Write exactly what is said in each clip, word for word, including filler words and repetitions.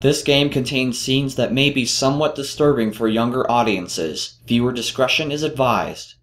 This game contains scenes that may be somewhat disturbing for younger audiences. Viewer discretion is advised.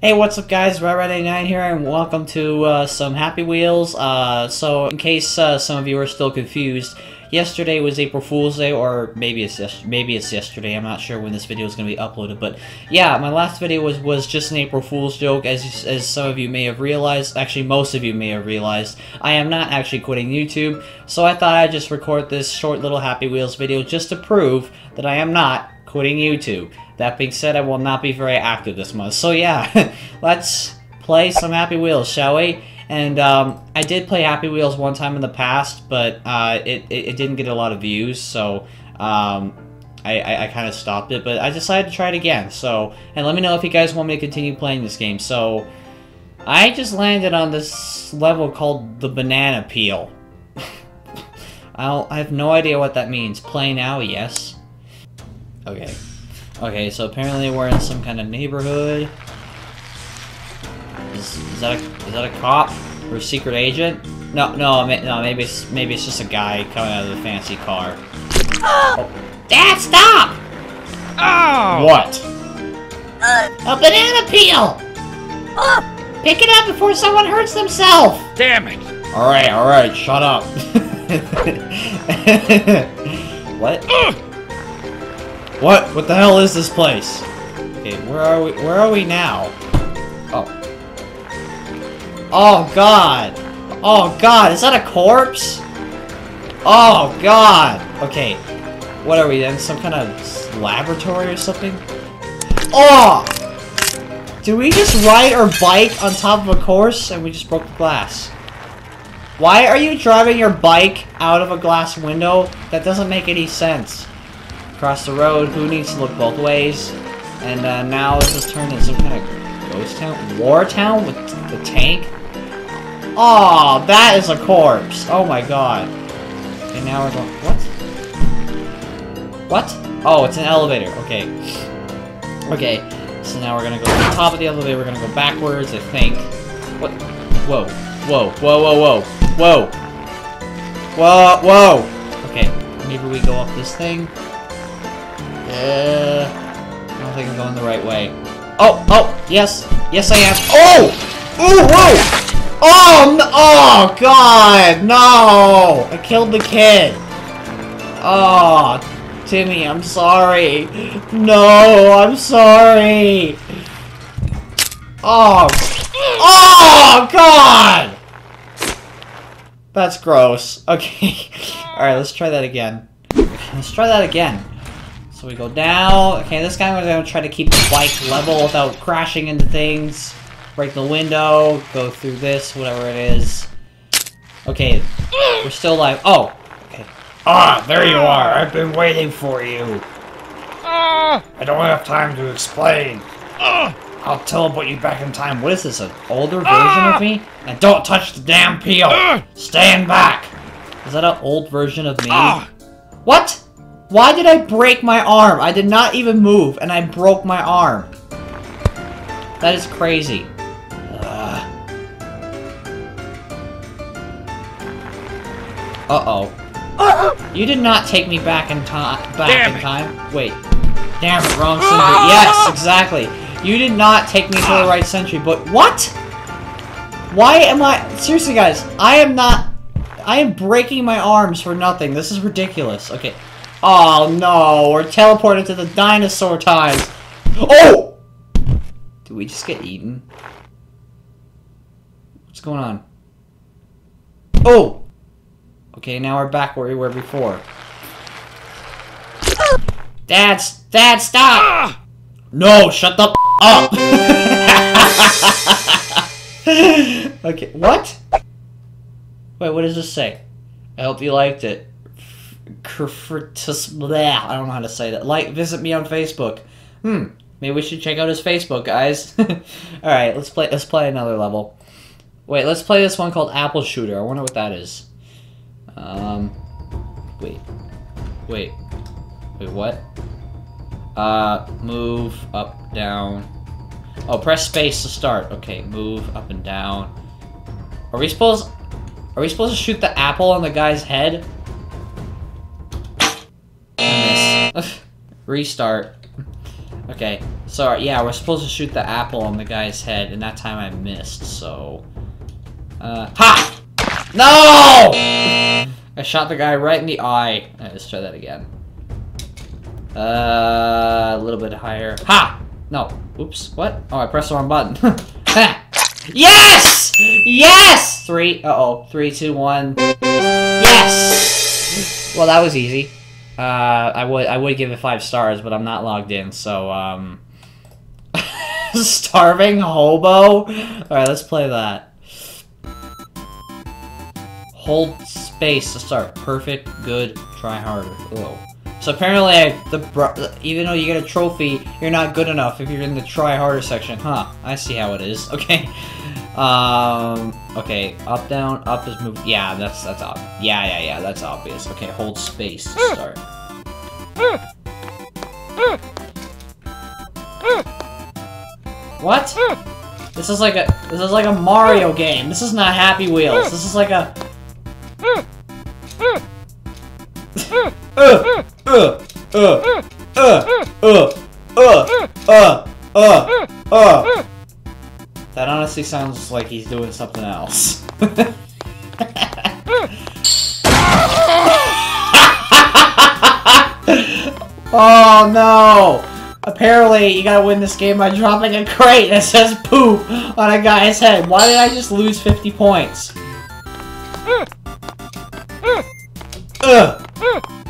Hey, what's up guys, Rye-Rye ninety-nine here, and welcome to uh, some Happy Wheels. Uh, so, in case uh, some of you are still confused, yesterday was April Fool's Day, or maybe it's yes maybe it's yesterday. I'm not sure when this video is going to be uploaded, but yeah, my last video was was just an April Fool's joke, as as some of you may have realized. Actually, most of you may have realized I am not actually quitting YouTube, so I thought I'd just record this short little Happy Wheels video just to prove that I am not quitting YouTube. That being said, I will not be very active this month, so yeah, let's play some Happy Wheels, shall we? And um, I did play Happy Wheels one time in the past, but uh, it, it, it didn't get a lot of views, so um, I, I, I kind of stopped it. But I decided to try it again, so, and let me know if you guys want me to continue playing this game. So I just landed on this level called the Banana Peel. I, don't, I have no idea what that means. Play now, yes. Okay. Okay, so apparently we're in some kind of neighborhood. Is, is that a, is that a cop or a secret agent? No, no, no. Maybe it's, maybe it's just a guy coming out of the fancy car. Oh, Dad, stop! Oh. What? Uh, a banana peel. Oh, pick it up before someone hurts themselves. Damn it! All right, all right, shut up. What? Uh. What? What the hell is this place? Okay, where are we? Where are we now? Oh. Oh god! Oh god, is that a corpse? Oh god! Okay, what are we in? Some kind of laboratory or something? Oh! Did we just ride our bike on top of a course and we just broke the glass? Why are you driving your bike out of a glass window? That doesn't make any sense. Across the road, who needs to look both ways? And uh, now this has turned into some kind of ghost town? War town with the tank? Oh, that is a corpse! Oh my god. And now we're going. What? What? Oh, it's an elevator. Okay. Okay. So now we're gonna go to the top of the elevator. We're gonna go backwards, I think. What? Whoa. Whoa. Whoa, whoa, whoa. Whoa. Whoa, whoa. Okay. Maybe we go up this thing. Uh. I don't think I'm going the right way. Oh, oh, yes. Yes, I am. Oh! Ooh, whoa! Oh, no. Oh, God, no! I killed the kid. Oh, Timmy, I'm sorry. No, I'm sorry. Oh, oh, God! That's gross. Okay, all right, let's try that again. Let's try that again. So we go down. Okay, this guy was gonna try to keep the bike level without crashing into things. Break the window, go through this, whatever it is. Okay, we're still alive. Oh, okay. Ah, there you are. I've been waiting for you. Ah. I don't have time to explain. Ah. I'll teleport you back in time. What is this, an older ah. version of me? And don't touch the damn peel. Ah. Stand back. Is that an old version of me? Ah. What? Why did I break my arm? I did not even move, and I broke my arm. That is crazy. Uh-oh. Uh-oh. You did not take me back in time. Back damn in time. It. Wait. Damn it, wrong century. Yes, exactly. You did not take me to the right century, but what? Why am I... Seriously, guys. I am not... I am breaking my arms for nothing. This is ridiculous. Okay. Oh, no. We're teleported to the dinosaur times. Oh! Did we just get eaten? What's going on? Oh! Okay, now we're back where we were before. Dad, Dad, stop! Ah! No, shut the f up! Okay, what? Wait, what does this say? I hope you liked it. I don't know how to say that. Like, visit me on Facebook. Hmm, maybe we should check out his Facebook, guys. Alright, let's play, let's play another level. Wait, let's play this one called Apple Shooter. I wonder what that is. Um, wait, wait, wait, what? Uh, move, up, down. Oh, press space to start. Okay, move up and down. Are we supposed... Are we supposed to shoot the apple on the guy's head? I miss. Restart. Okay, so yeah, we're supposed to shoot the apple on the guy's head, and that time I missed, so... Uh, ha! No! I shot the guy right in the eye. Alright, let's try that again. Uh, a little bit higher. Ha! No. Oops, what? Oh, I pressed the wrong button. Ha! Yes! Yes! Three, uh-oh. Three, two, one. Yes! Well, that was easy. Uh, I would I would give it five stars, but I'm not logged in, so, um... Starving hobo? Alright, let's play that. Hold space to start. Perfect, good, try harder. Whoa. So apparently, I, the even though you get a trophy, you're not good enough if you're in the try harder section. Huh, I see how it is. Okay. Um, okay, up, down, up is move. Yeah, that's, that's up. Yeah, yeah, yeah, that's obvious. Okay, hold space to start. What? This is like a, this is like a Mario game. This is not Happy Wheels. This is like a... Uh, uh, uh, uh, uh, uh, uh, uh, uh, uh. That honestly sounds like he's doing something else. Oh no! Apparently, you gotta win this game by dropping a crate that says poop on a guy's head. Why did I just lose fifty points? Ugh! Ugh!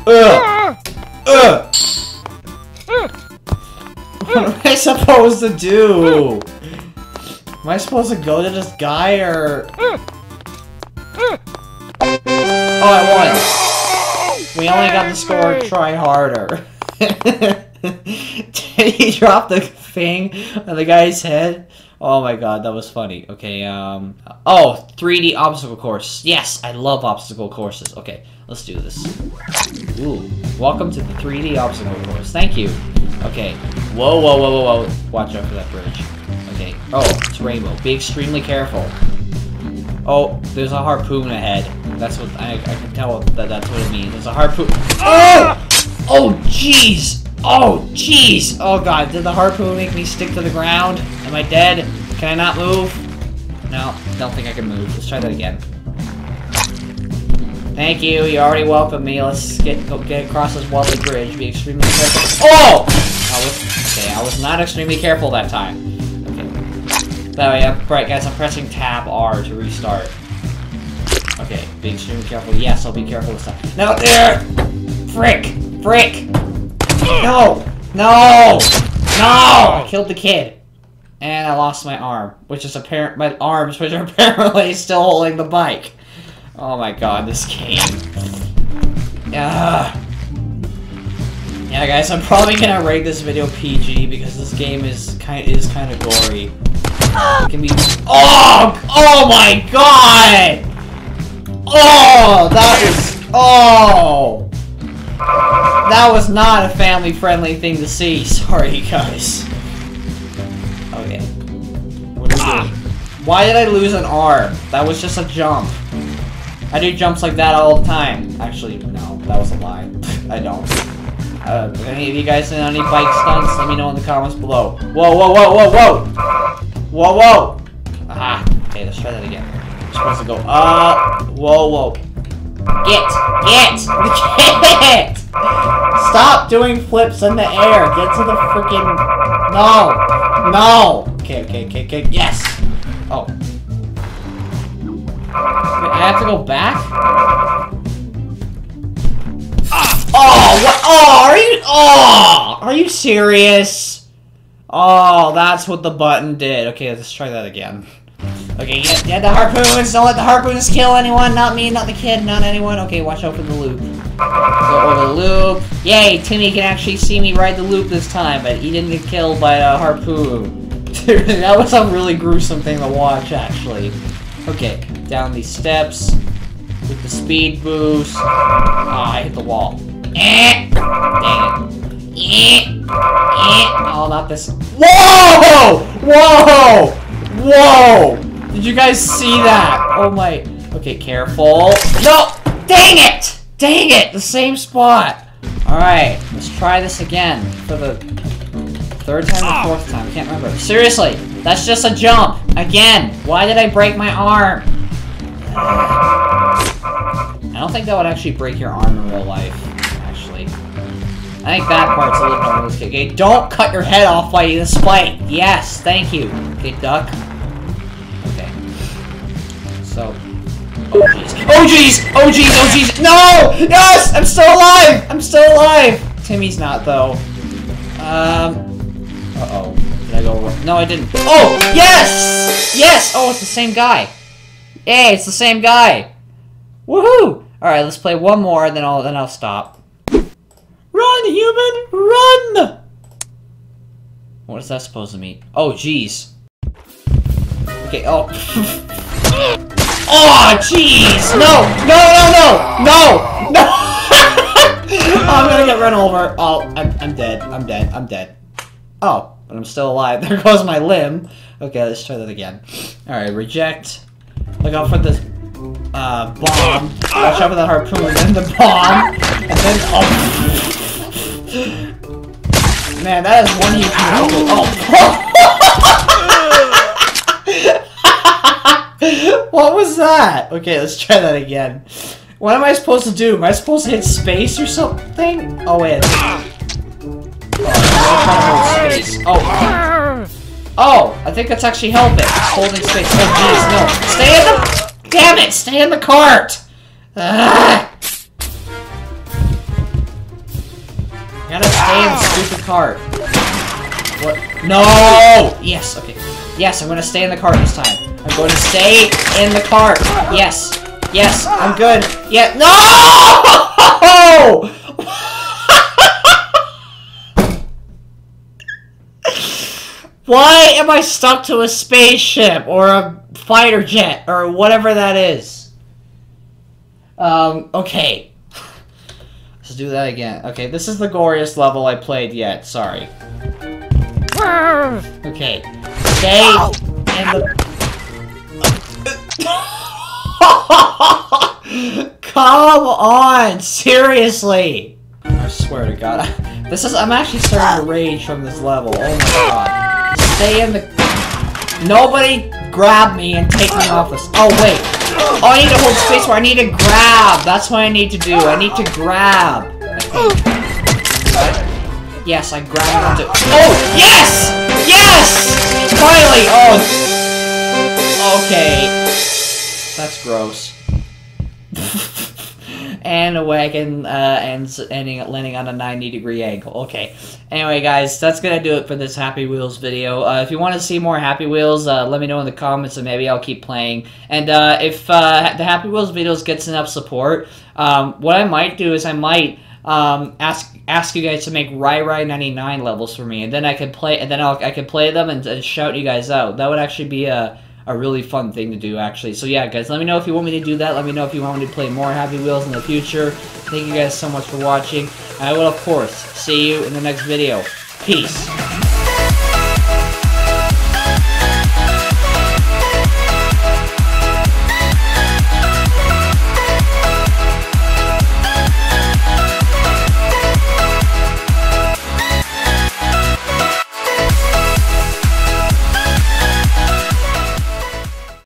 Ugh! What am I supposed to do? Am I supposed to go to this guy, or... Oh, I won! We only got the score, try harder. Did he drop the thing on the guy's head? Oh my god, that was funny. Okay, um... Oh, three D obstacle course. Yes, I love obstacle courses. Okay, let's do this. Ooh, welcome to the three D obstacle course. Thank you. Okay. Whoa, whoa, whoa, whoa, whoa. Watch out for that bridge. Okay. Oh, it's rainbow. Be extremely careful. Oh, there's a harpoon ahead. That's what I, I can tell that that's what it means. There's a harpoon. Oh! Oh, jeez! Oh, jeez! Oh, god. Did the harpoon make me stick to the ground? Am I dead? Can I not move? No, don't think I can move. Let's try that again. Thank you. You already welcomed me. Let's get go get across this wobbly bridge. Be extremely careful. Oh! I was, okay, I was not extremely careful that time. That way, I'm, right, guys, I'm pressing tab R to restart. Okay, be extremely careful. Yes, I'll be careful this time. No, there! Frick! Frick! No! No! No! I killed the kid. And I lost my arm, which is apparent. My arms, which are apparently still holding the bike. Oh my god, this game. Yeah. Yeah, guys, I'm probably gonna rate this video P G because this game is kind is kind of gory. It can be. Oh! Oh my god! Oh, that is. Oh, that was not a family-friendly thing to see. Sorry, guys. Okay. What is ah. Why did I lose an arm? That was just a jump. I do jumps like that all the time. Actually, no, that was a lie. I don't. Uh, if any of you guys know any bike stunts, let me know in the comments below. Whoa, whoa, whoa, whoa, whoa! Whoa, whoa! Aha! Okay, let's try that again. We're supposed to go up. Whoa, whoa. Get! Get! Get! Stop doing flips in the air! Get to the freaking... No! No! Okay, okay, okay, okay. Yes! Oh. I have to go back? Ah. Oh, what? Oh, are you? Oh, are you serious? Oh, that's what the button did. Okay, let's try that again. Okay, get, get the harpoons. Don't let the harpoons kill anyone. Not me, not the kid, not anyone. Okay, watch out for the loop. Go over the loop. Yay, Timmy can actually see me ride the loop this time, but he didn't get killed by a harpoon. Dude, that was a really gruesome thing to watch, actually. Okay, down these steps with the speed boost. Ah, oh, I hit the wall. Eh! Dang it. Eh! Eh! Oh, not this. Whoa! Whoa! Whoa! Did you guys see that? Oh my... Okay, careful. No! Dang it! Dang it! The same spot! Alright, let's try this again. For the third time or fourth time. I can't remember. Seriously! That's just a jump! Again! Why did I break my arm? I don't think that would actually break your arm in real life, actually. I think that part's a little bit of a mistake. Okay, don't cut your head off by the spike! Yes, thank you! Okay, duck. Okay. So... Oh jeez. Oh jeez! Oh jeez! Oh jeez! No! Yes! I'm still alive! I'm still alive! Timmy's not, though. Um... Uh-oh. Did I go wrong? No, I didn't. Oh! Yes! Yes! Oh, it's the same guy. Hey, it's the same guy! Woohoo! Alright, let's play one more, and then I'll, then I'll stop. Run, human! Run! What is that supposed to mean? Oh, jeez. Okay, oh. Oh, jeez! No! No, no, no! No! No! Oh, I'm gonna get run over. Oh, I'm, I'm dead. I'm dead. I'm dead. Oh, but I'm still alive. There goes my limb. Okay, let's try that again. Alright, reject. Look out for this uh, bomb. Watch out for that harpoon, and then the bomb, and then oh. Man, that is one huge miracle. Oh. What was that? Okay, let's try that again. What am I supposed to do? Am I supposed to hit space or something? Oh wait. Oh, I'm trying to hold space. Oh. Oh, I think that's actually helping. Holding space. Oh, jeez, no. Stay in the... Damn it! Stay in the cart! Ugh. You gotta stay in the stupid cart. What? No! Yes, okay. Yes, I'm gonna stay in the cart this time. I'm going to stay in the cart. Yes. Yes, I'm good. Yeah. No! Why am I stuck to a spaceship or a fighter jet or whatever that is? Um, okay. Let's do that again. Okay, this is the goriest level I played yet, sorry. Okay. Stay in the... Come on, seriously! I swear to God. This is... I'm actually starting to rage from this level. Oh my God. Stay in the... Nobody grab me and take me off this... Oh, wait. Oh, I need to hold space where I need to grab. That's what I need to do. I need to grab. I yes, I grabbed onto... Oh, yes! Yes! Finally! Oh. Okay. That's gross. And a wagon, uh, and ending, landing on a ninety degree angle. Okay. Anyway, guys, that's gonna do it for this Happy Wheels video. Uh, if you want to see more Happy Wheels, uh, let me know in the comments and maybe I'll keep playing. And, uh, if, uh, the Happy Wheels videos gets enough support, um, what I might do is I might, um, ask, ask you guys to make Rye-Rye ninety-nine levels for me. And then I could play, and then I'll, I could play them and, and shout you guys out. That would actually be a... a really fun thing to do, actually. So yeah, guys, let me know if you want me to do that. Let me know if you want me to play more Happy Wheels in the future. Thank you guys so much for watching. I will, of course, see you in the next video. Peace.